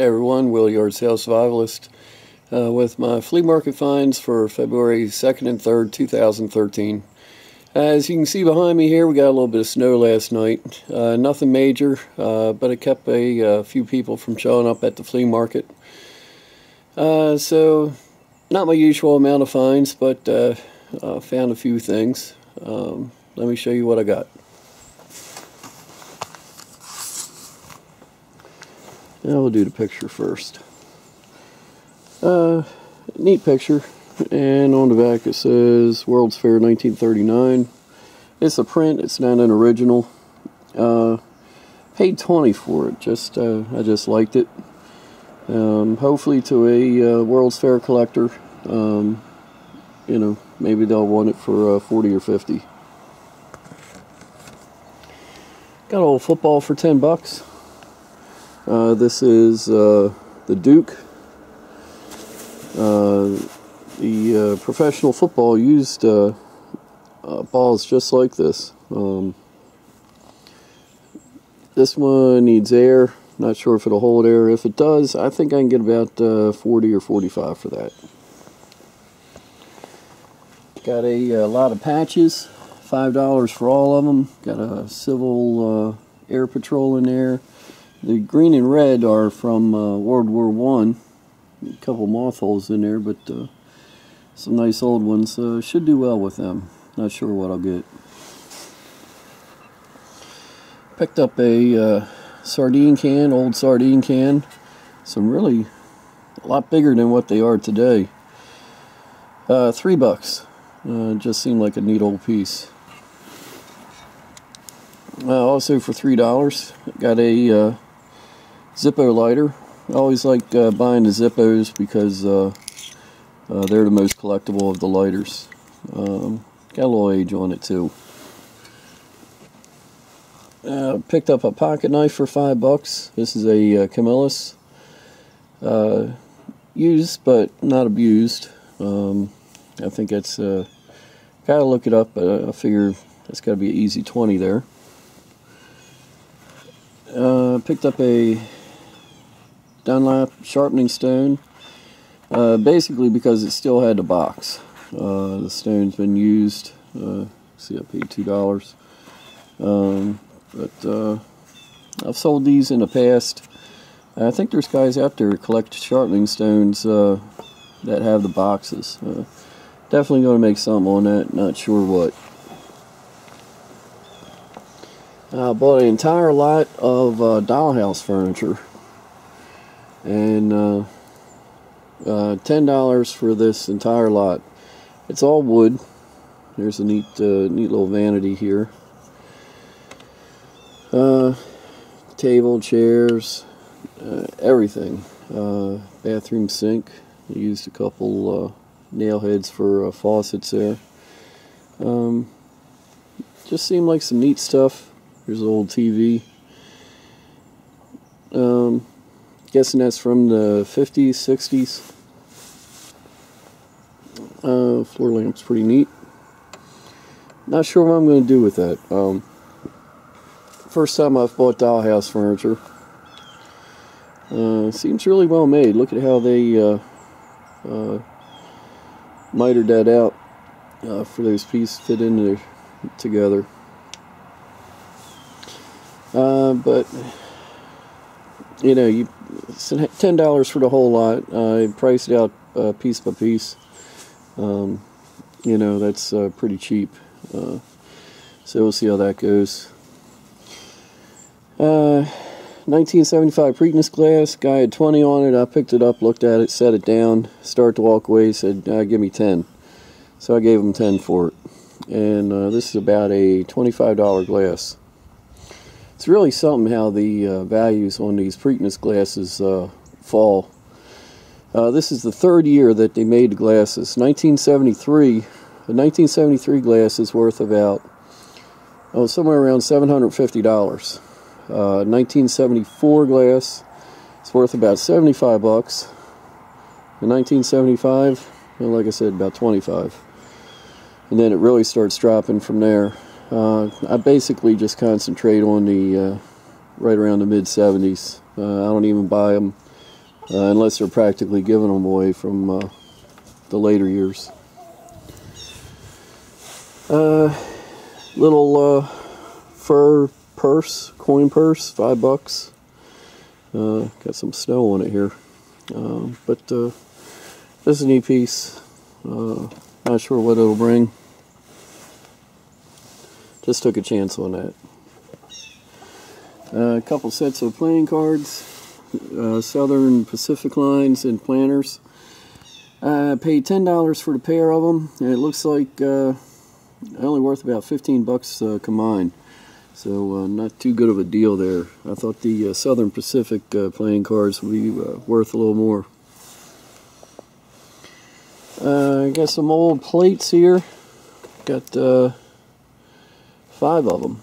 Hey everyone, Will Yard Sale Survivalist with my flea market finds for February 2nd and 3rd, 2013. As you can see behind me here, we got a little bit of snow last night. Nothing major, but it kept a few people from showing up at the flea market. So, not my usual amount of finds, but found a few things. Let me show you what I got. Now we'll do the picture first. Neat picture, and on the back it says World's Fair 1939. It's a print, it's not an original. Paid $20 for it, I just liked it. Hopefully to a World's Fair collector, you know, maybe they'll want it for $40 or $50. Got a old football for $10. This is the Duke. The professional football used balls just like this. This one needs air. Not sure if it'll hold air. If it does, I think I can get about 40 or 45 for that. Got a lot of patches. $5 for all of them. Got a Civil Air Patrol in there. The green and red are from World War I. A couple moth holes in there, but some nice old ones. Should do well with them. Not sure what I'll get. Picked up a sardine can, old sardine can. Some really a lot bigger than what they are today. $3. Just seemed like a neat old piece. Also for $3, got a Zippo lighter. I always like buying the Zippos because they're the most collectible of the lighters. Got a little age on it too. Picked up a pocket knife for $5. This is a Camillus. Used but not abused. I think it's gotta look it up, but I figure that's gotta be an easy 20 there. Picked up a Dunlap sharpening stone, basically because it still had the box. The stone's been used. See, I paid $2. But I've sold these in the past. I think there's guys out there who collect sharpening stones that have the boxes. Definitely going to make something on that, not sure what. I bought an entire lot of dollhouse furniture, and $10 for this entire lot. It's all wood. There's a neat little vanity here. Table, chairs, everything. Bathroom sink. I used a couple nail heads for faucets there. Just seemed like some neat stuff. Here's an old TV. Guessing that's from the 50s, 60s. Floor lamp's pretty neat. Not sure what I'm going to do with that. First time I've bought dollhouse furniture. Seems really well made. Look at how they mitered that out for those pieces fit in there together. But you know, it's $10 for the whole lot. I priced it out piece by piece. You know, that's pretty cheap. So we'll see how that goes. 1975 Preakness glass. Guy had 20 on it. I picked it up, looked at it, set it down, started to walk away. He said, "Give me 10." So I gave him 10 for it. And this is about a $25 glass. It's really something how the values on these Preakness glasses fall. This is the third year that they made the glasses. 1973 glass is worth about somewhere around $750. 1974 glass is worth about $75. In 1975, well, like I said, about $25. And then it really starts dropping from there. I basically just concentrate on the right around the mid-70s. I don't even buy them unless they're practically giving them away from the later years. Little fur purse, coin purse, $5. Got some snow on it here, but this is a neat piece. Not sure what it'll bring. Just took a chance on that. A couple sets of playing cards, Southern Pacific lines and planners. I paid $10 for the pair of them, and it looks like only worth about 15 bucks combined, so not too good of a deal there. I thought the Southern Pacific playing cards would be worth a little more. I got some old plates here. Got 5 of them.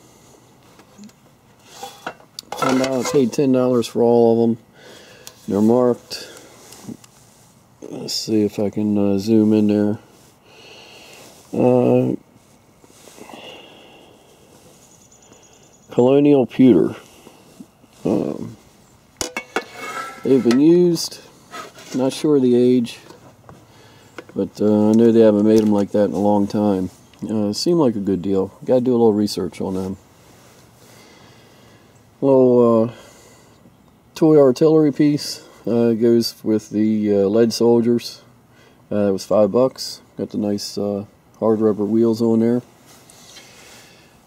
I paid $10 for all of them. They're marked. Let's see if I can zoom in there. Colonial pewter. They've been used. Not sure of the age, but I know they haven't made them like that in a long time. Seemed like a good deal. Got to do a little research on them. Little toy artillery piece. Goes with the lead soldiers. That was $5. Got the nice hard rubber wheels on there.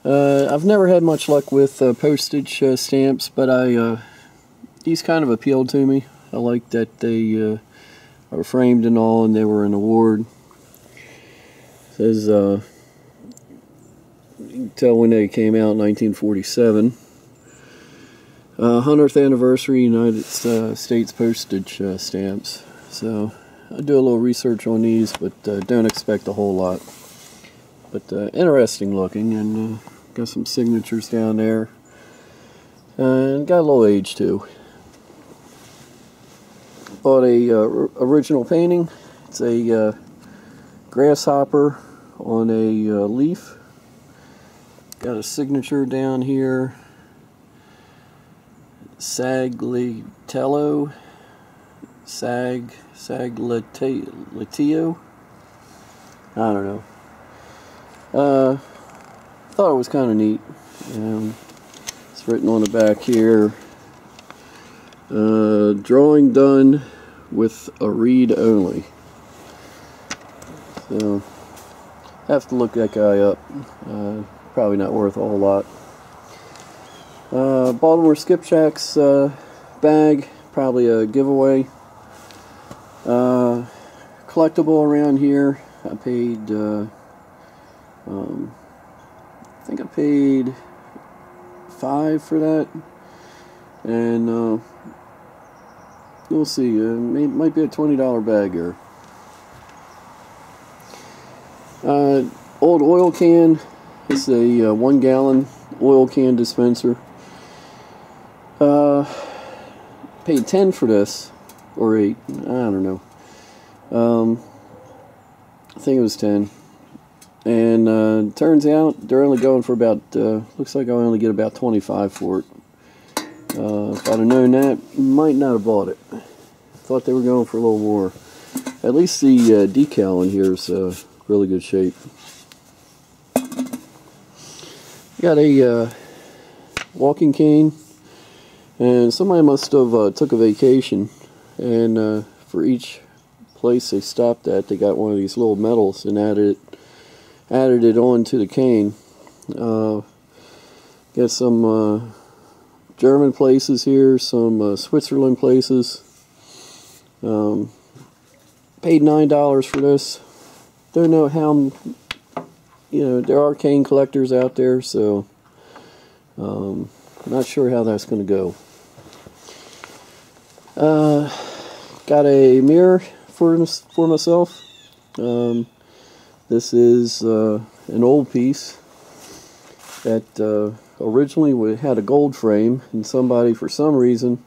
I've never had much luck with postage stamps, but these kind of appealed to me. I like that they are framed and all, and they were an award. It says, you can tell when they came out in 1947. 100th anniversary United States postage stamps. So I do a little research on these, but don't expect a whole lot. But interesting looking, and got some signatures down there, and got a little age too. Bought a original painting. It's a grasshopper on a leaf. Got a signature down here. Saglitello, Saglitillo. I don't know. Thought it was kind of neat. It's written on the back here. Drawing done with a reed only. So have to look that guy up. Probably not worth a whole lot. Baltimore Skipjacks bag, probably a giveaway. Collectible around here. I paid. I think I paid $5 for that, and we'll see. It might be a $20 bag here. Old oil can. It's a 1-gallon oil can dispenser. Paid $10 for this, or $8. I don't know. I think it was $10. And turns out they're only going for about, looks like I only get about $25 for it. If I'd have known that, might not have bought it. Thought they were going for a little more. At least the decal in here is really good shape. Got a walking cane, and somebody must have took a vacation, and for each place they stopped at, they got one of these little medals and added it on to the cane. Got some German places here, some Switzerland places. Paid $9 for this. Don't know how, you know, there are cane collectors out there, so not sure how that's going to go. Got a mirror for myself. This is an old piece that originally had a gold frame, and somebody, for some reason,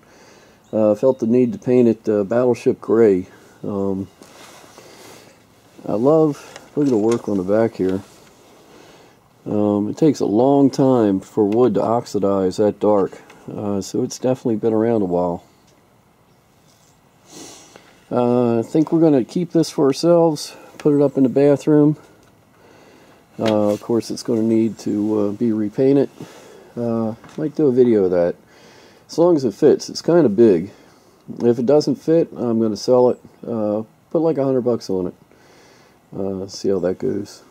felt the need to paint it battleship gray. I love, look at the work on the back here. It takes a long time for wood to oxidize that dark, so it's definitely been around a while. I think we're going to keep this for ourselves, put it up in the bathroom. Of course, it's going to need to be repainted. Might do a video of that. As long as it fits, it's kind of big. If it doesn't fit, I'm going to sell it. Put like $100 on it. See how that goes.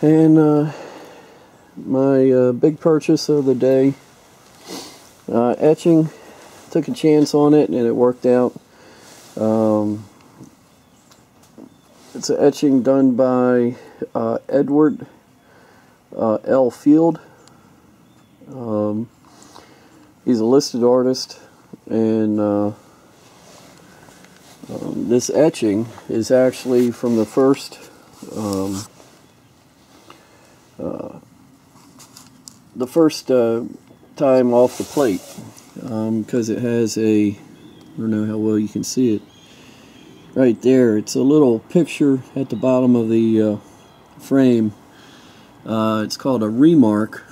And my big purchase of the day, etching. Took a chance on it and it worked out. It's an etching done by Edward L. Field. He's a listed artist, and this etching is actually from the first time off the plate, because it has a, I don't know how well you can see it right there, it's a little picture at the bottom of the frame. It's called a remark,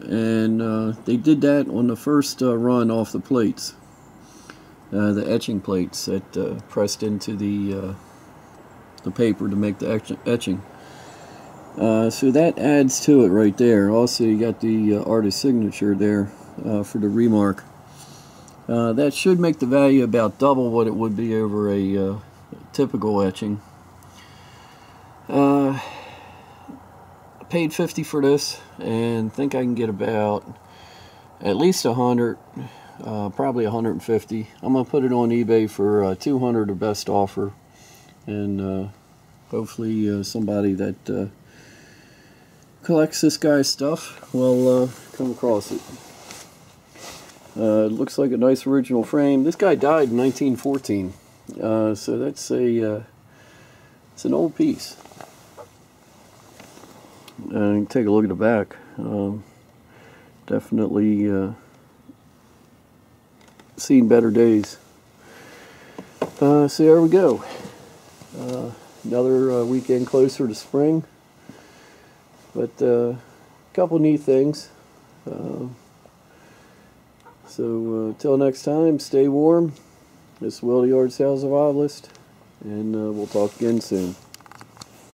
and they did that on the first run off the plates, the etching plates that pressed into the paper to make the etching. So that adds to it right there. Also, you got the artist signature there for the remark. That should make the value about double what it would be over a typical etching. I paid $50 for this, and think I can get about at least $100, probably $150. I'm gonna put it on eBay for $200 or best offer, and hopefully somebody that collects this guy's stuff will come across it. It looks like a nice original frame. This guy died in 1914, so that's a it's an old piece. And take a look at the back. Definitely seen better days. So there we go. Another weekend closer to spring. But a couple neat things. So till next time, stay warm. This is Will the Yard Sales Survivalist, and we'll talk again soon.